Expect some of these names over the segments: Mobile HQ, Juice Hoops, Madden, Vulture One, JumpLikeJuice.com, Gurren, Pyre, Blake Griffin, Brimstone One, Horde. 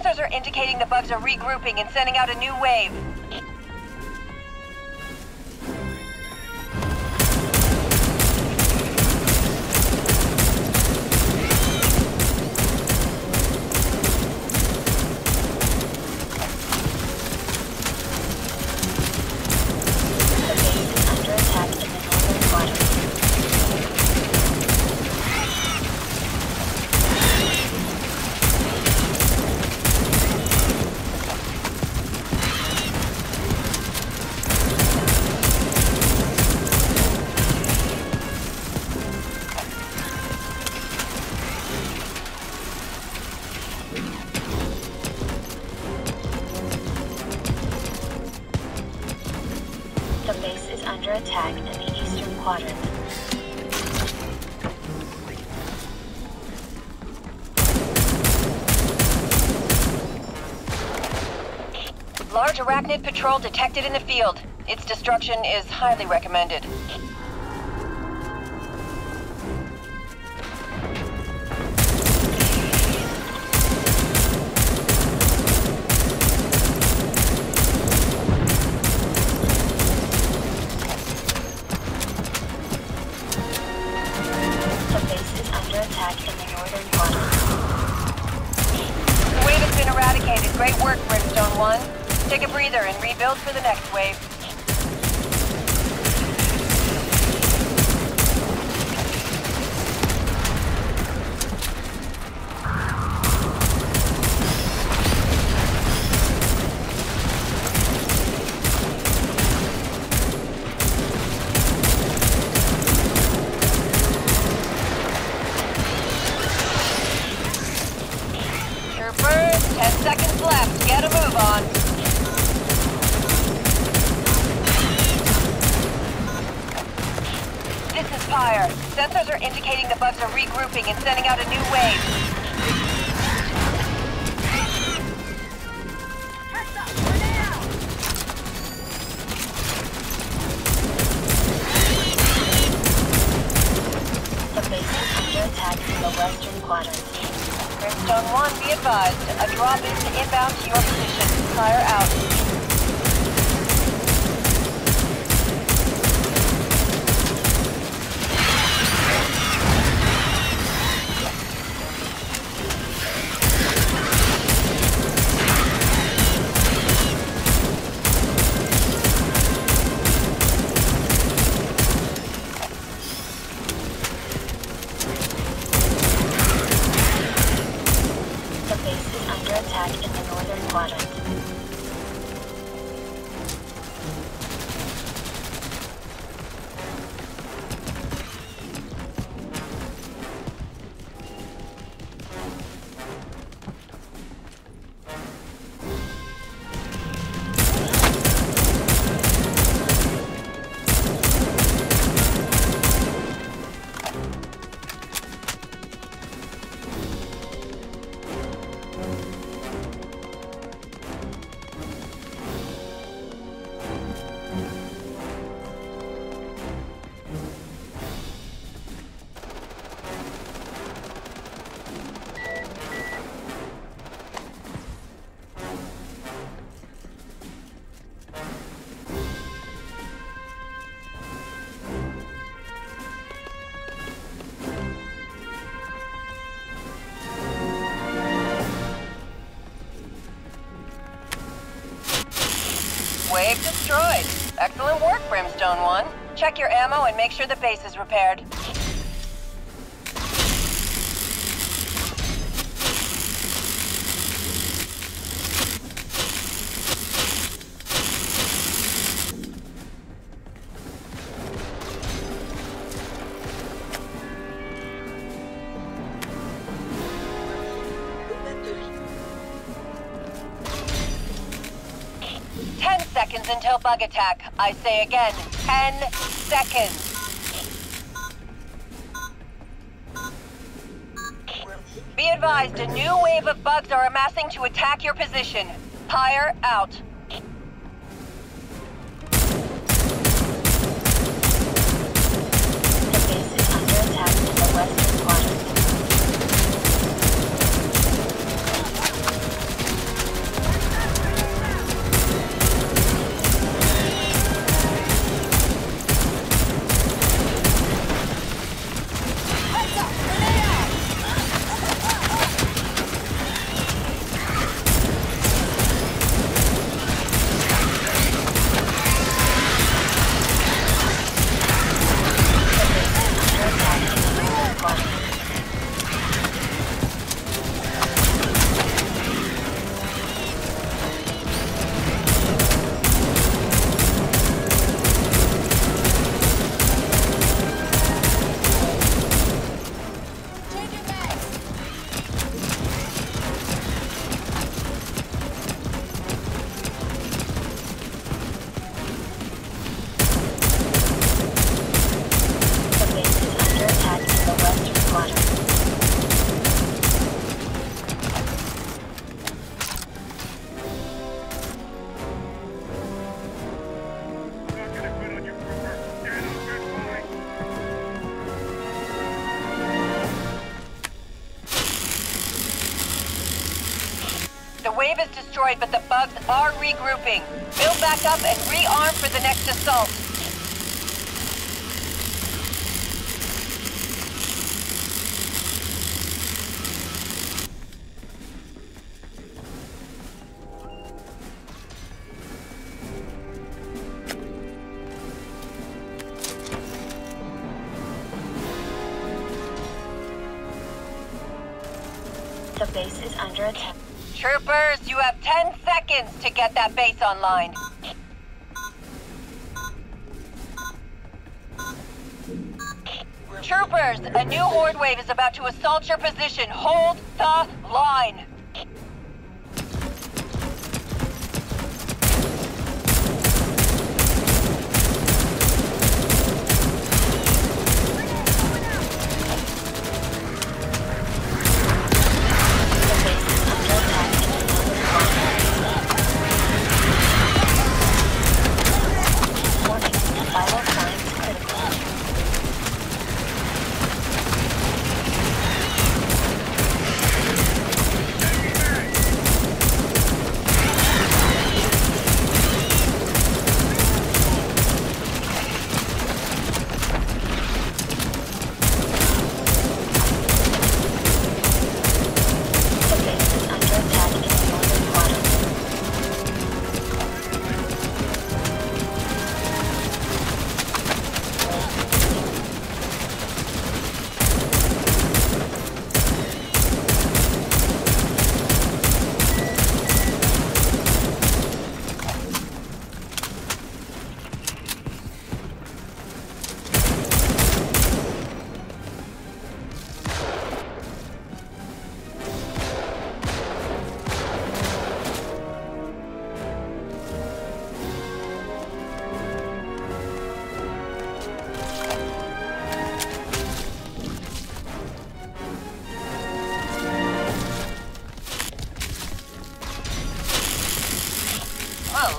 Sensors are indicating the bugs are regrouping and sending out a new wave. Large arachnid patrol detected in the field. Its destruction is highly recommended. For the next wave. Troopers, 10 seconds left. Get a move on. This is Pyre. Sensors are indicating the bugs are regrouping and sending out a new wave. The base is under attack in the western quadrant. Brimstone One, be advised. A drop is inbound to your position. Pyre out. Wave destroyed. Excellent work, Brimstone One. Check your ammo and make sure the base is repaired. Seconds until bug attack. I say again, 10 seconds. Be advised, a new wave of bugs are amassing to attack your position. Pyre out. The base is under attack in the western quadrant. The wave is destroyed, but the bugs are regrouping. Build back up and rearm for the next assault. The base is under attack. Troopers, you have 10 seconds to get that base online. Troopers, a new horde wave is about to assault your position. Hold the line.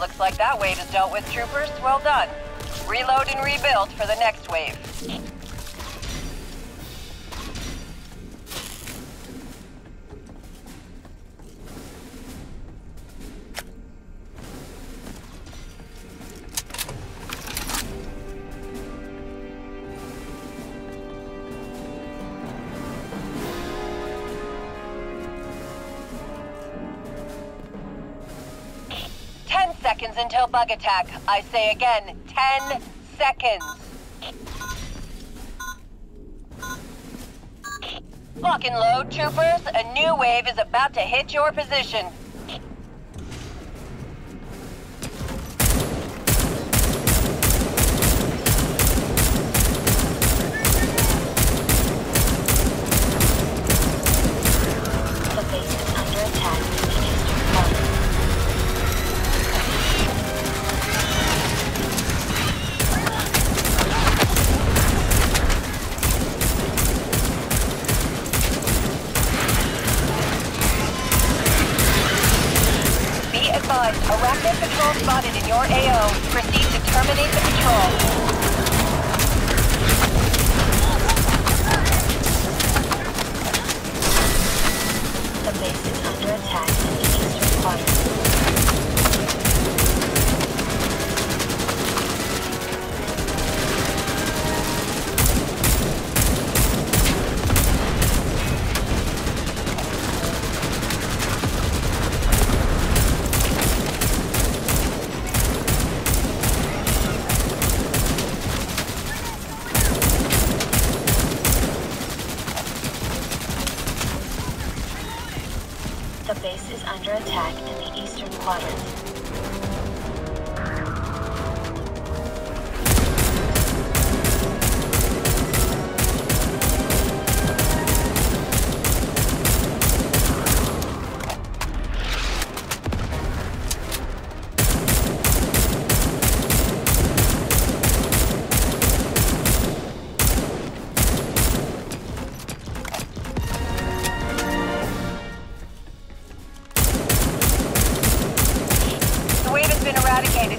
Looks like that wave is dealt with, troopers. Well done. Reload and rebuild for the next wave. Until bug attack. I say again, 10 seconds. Lock and load, troopers. A new wave is about to hit your position.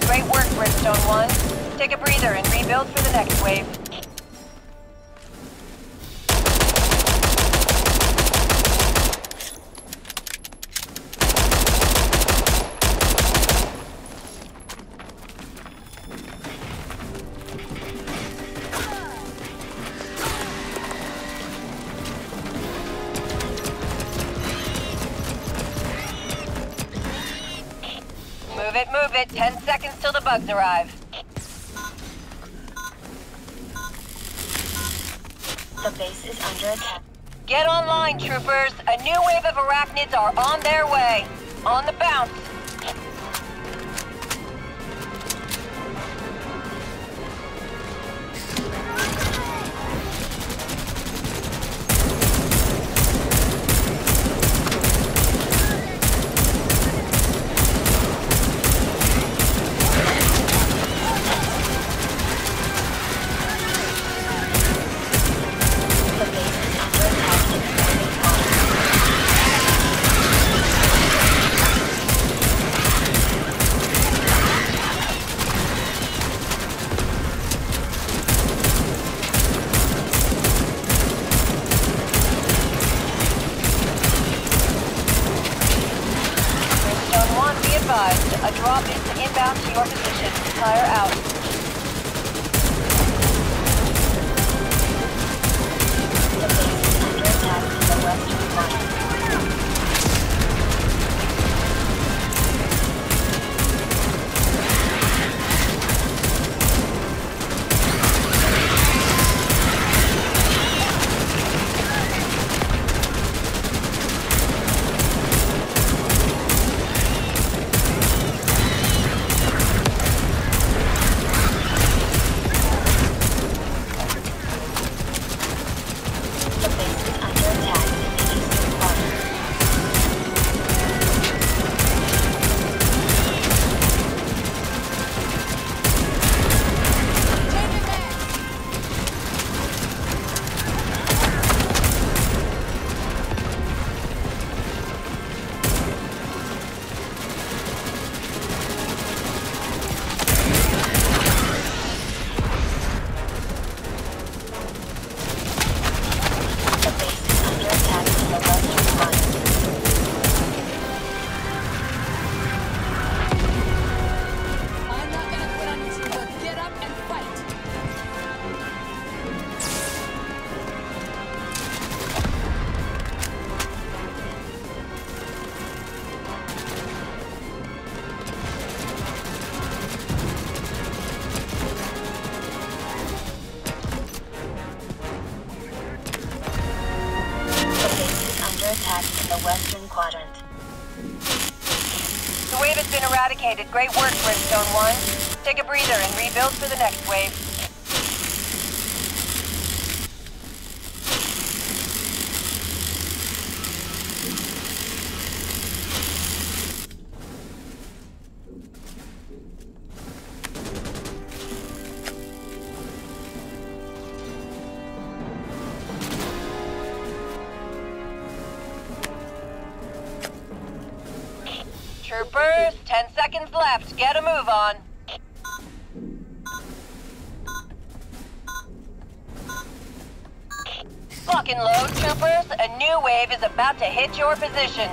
Great work, Brimstone One. Take a breather and rebuild for the next wave. Move it, 10 seconds till the bugs arrive. The base is under attack. Get online, troopers. A new wave of arachnids are on their way. On the bounce. A drop is inbound to your position. Pyre out. The base is under attack to the west of the western quadrant. The wave has been eradicated. Great work, Brimstone One. Take a breather and rebuild for the next wave. Troopers, 10 seconds left. Get a move on. Lock and load, troopers. A new wave is about to hit your position.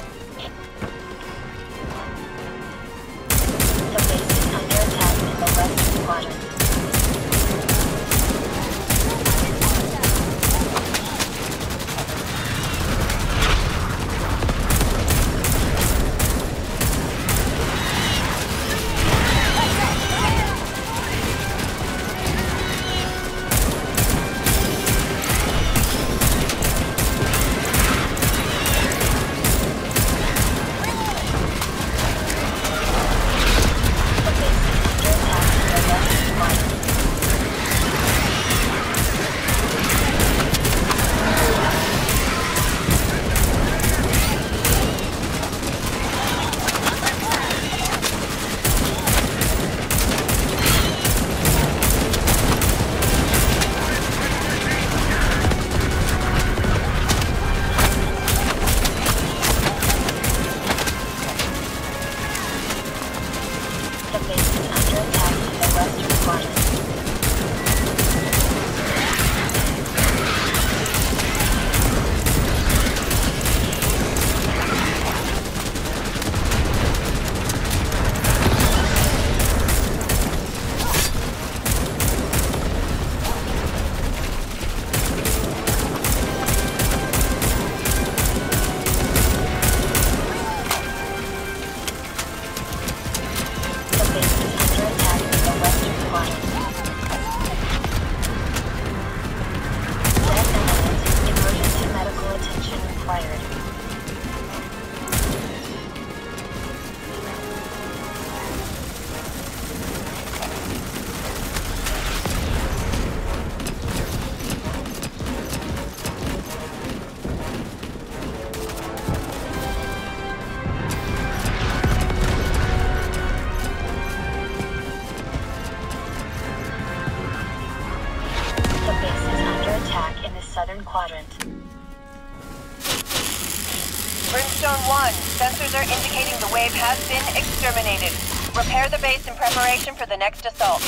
The base is under attack in the western quadrant. quadrant. Brimstone One, sensors are indicating the wave has been exterminated. Repair the base in preparation for the next assault.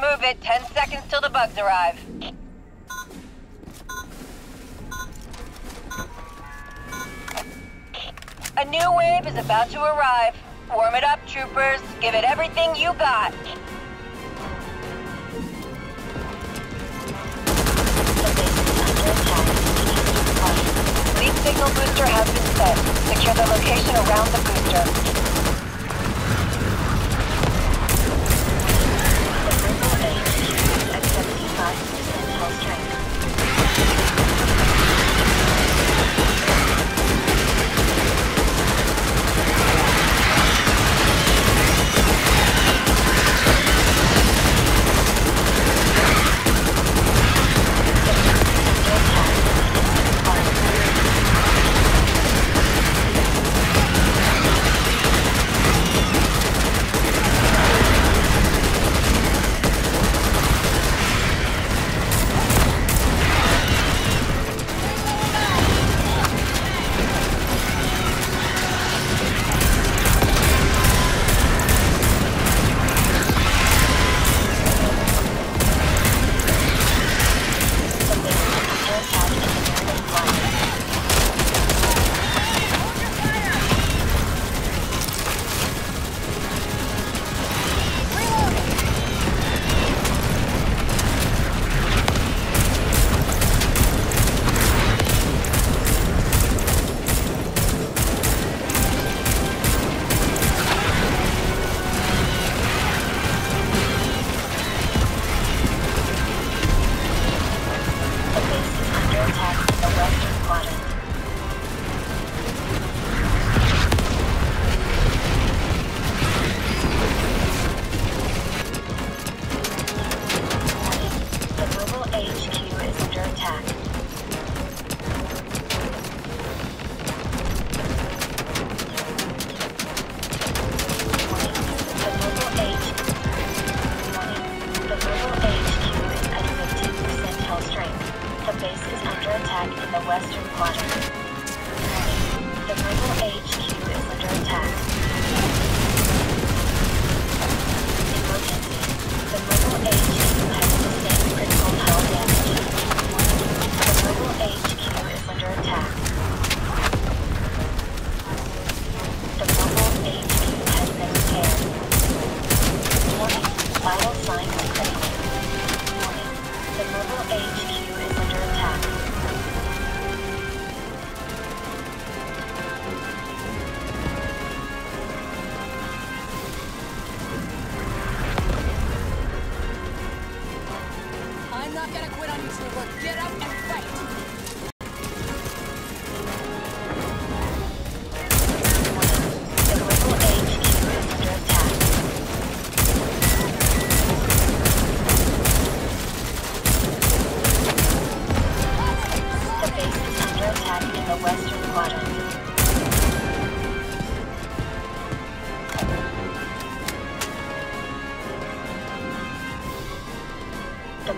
Move it, 10 seconds till the bugs arrive. A new wave is about to arrive. Warm it up, troopers. Give it everything you got. Lead signal booster has been set. Secure the location around the booster.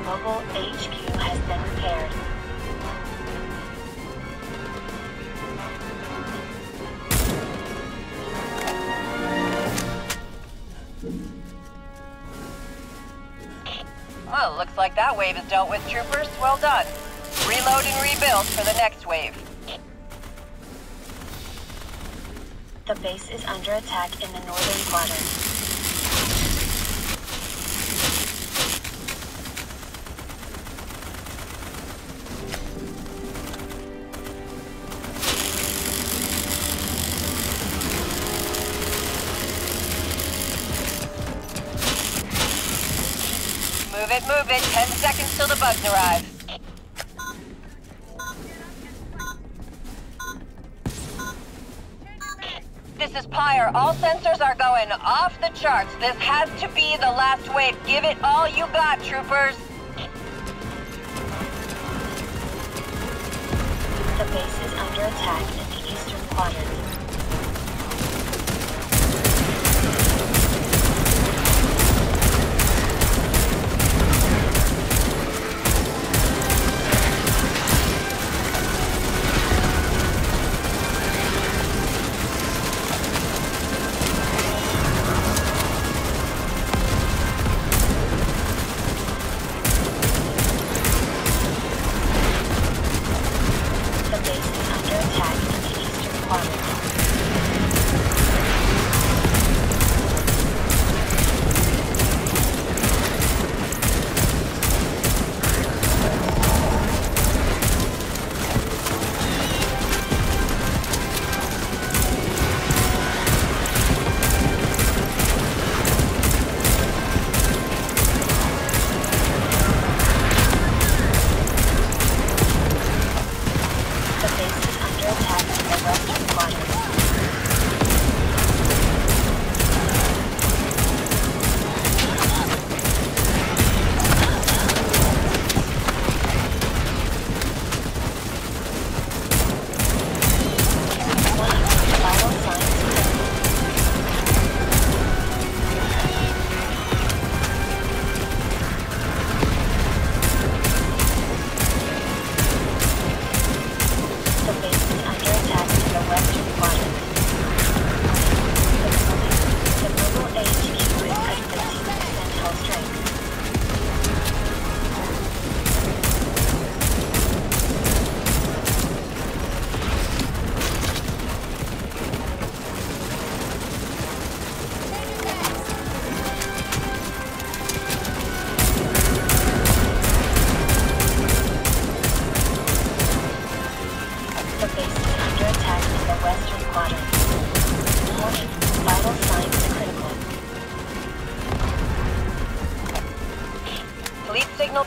Mobile HQ has been repaired. Well, looks like that wave is dealt with, troopers. Well done. Reload and rebuild for the next wave. The base is under attack in the northern quadrant. Move it, 10 seconds till the bugs arrive. this is Pyre. All sensors are going off the charts. This has to be the last wave. Give it all you got, troopers. The base is under attack in the eastern quadrant.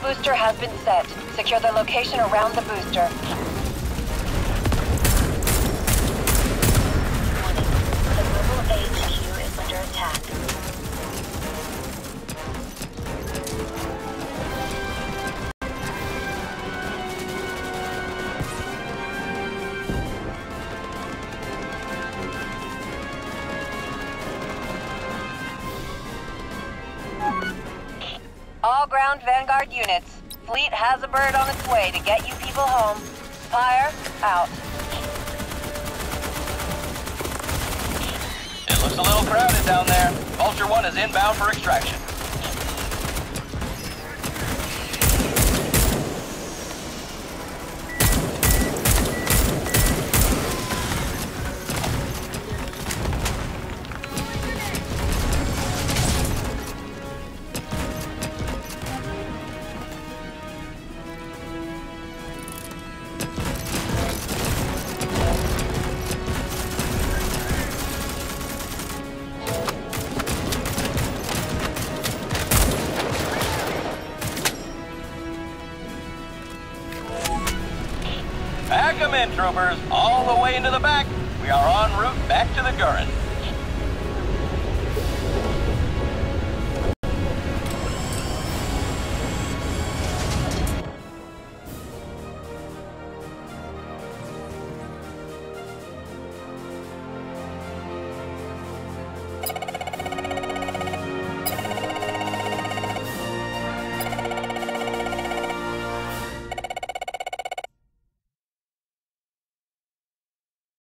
Booster has been set. Secure the location around the booster. Warning. The Mobile HQ is under attack. All ground vanguard units. Fleet has a bird on its way to get you people home. Pyre, out. It looks a little crowded down there. Vulture One is inbound for extraction. Troopers, all the way into the back. We are en route back to the Gurren.